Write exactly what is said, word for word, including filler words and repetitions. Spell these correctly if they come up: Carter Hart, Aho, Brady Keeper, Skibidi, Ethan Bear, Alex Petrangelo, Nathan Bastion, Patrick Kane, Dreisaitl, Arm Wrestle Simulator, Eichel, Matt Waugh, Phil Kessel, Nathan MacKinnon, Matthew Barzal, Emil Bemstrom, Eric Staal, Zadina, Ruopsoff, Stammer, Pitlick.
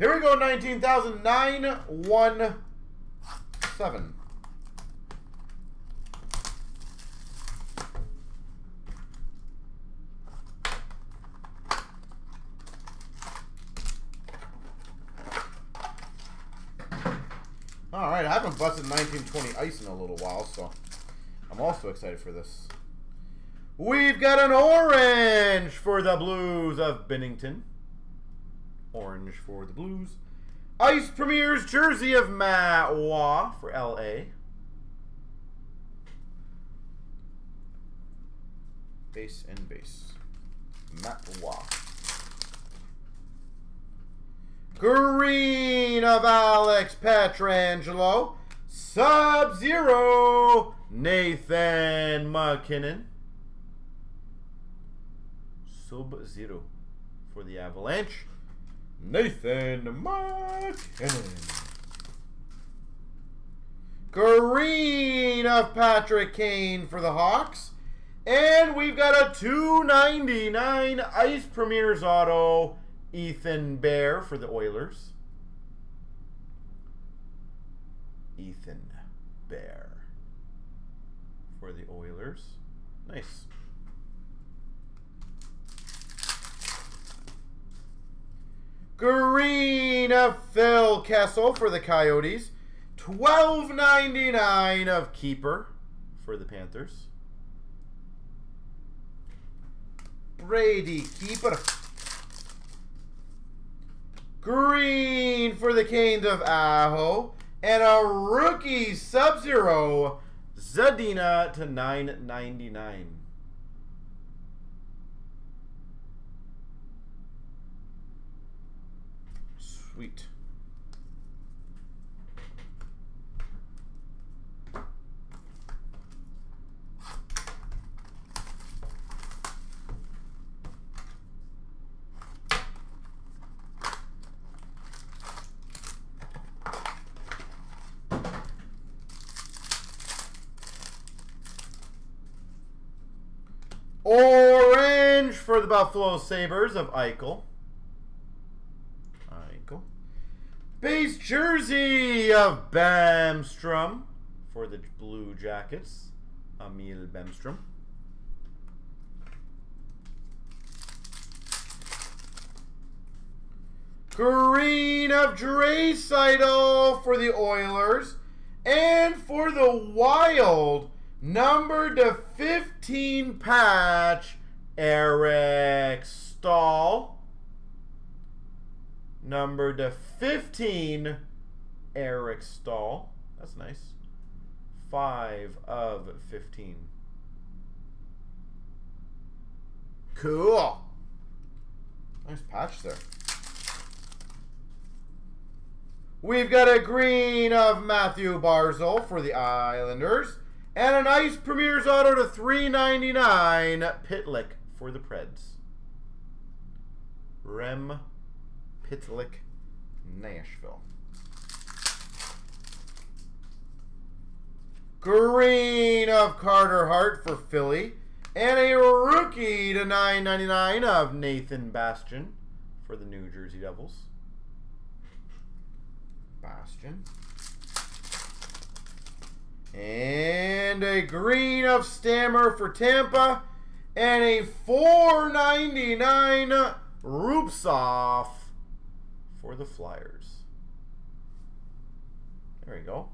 Here we go, nineteen thousand nine hundred seventeen. Alright, I haven't busted nineteen twenty ice in a little while, so I'm also excited for this. We've got an orange for the Blues of Bennington. Orange for the Blues. Ice Premier's jersey of Matt Waugh for L A. Base and base. Matt Waugh. Green of Alex Petrangelo. Sub-Zero Nathan MacKinnon. Sub-Zero for the Avalanche. Nathan MacKinnon. Green of Patrick Kane for the Hawks. And we've got a two ninety-nine Ice Premier's Auto. Ethan Bear for the Oilers. Ethan Bear for the Oilers. Nice. Green of Phil Kessel for the Coyotes. twelve ninety-nine of Keeper for the Panthers. Brady Keeper. Green for the Canes of Aho. And a rookie Sub-Zero Zadina to nine ninety-nine. Sweet. Orange for the Buffalo Sabres of Eichel. Eichel. Base jersey of Bemstrom for the Blue Jackets. Emil Bemstrom. Green of Dreisaitl for the Oilers. And for the Wild, number to fifteen patch, Eric Staal. Number to fifteen, Eric Staal. That's nice. five of fifteen. Cool. Nice patch there. We've got a green of Matthew Barzal for the Islanders. And an Ice Premier's Auto to three ninety-nine Pitlick for the Preds. Rem Pitlick, Nashville. Green of Carter Hart for Philly. And a rookie to nine ninety-nine of Nathan Bastion for the New Jersey Devils. Bastion. And a green of Stammer for Tampa. And a four ninety-nine Ruopsoff for the Flyers. There we go.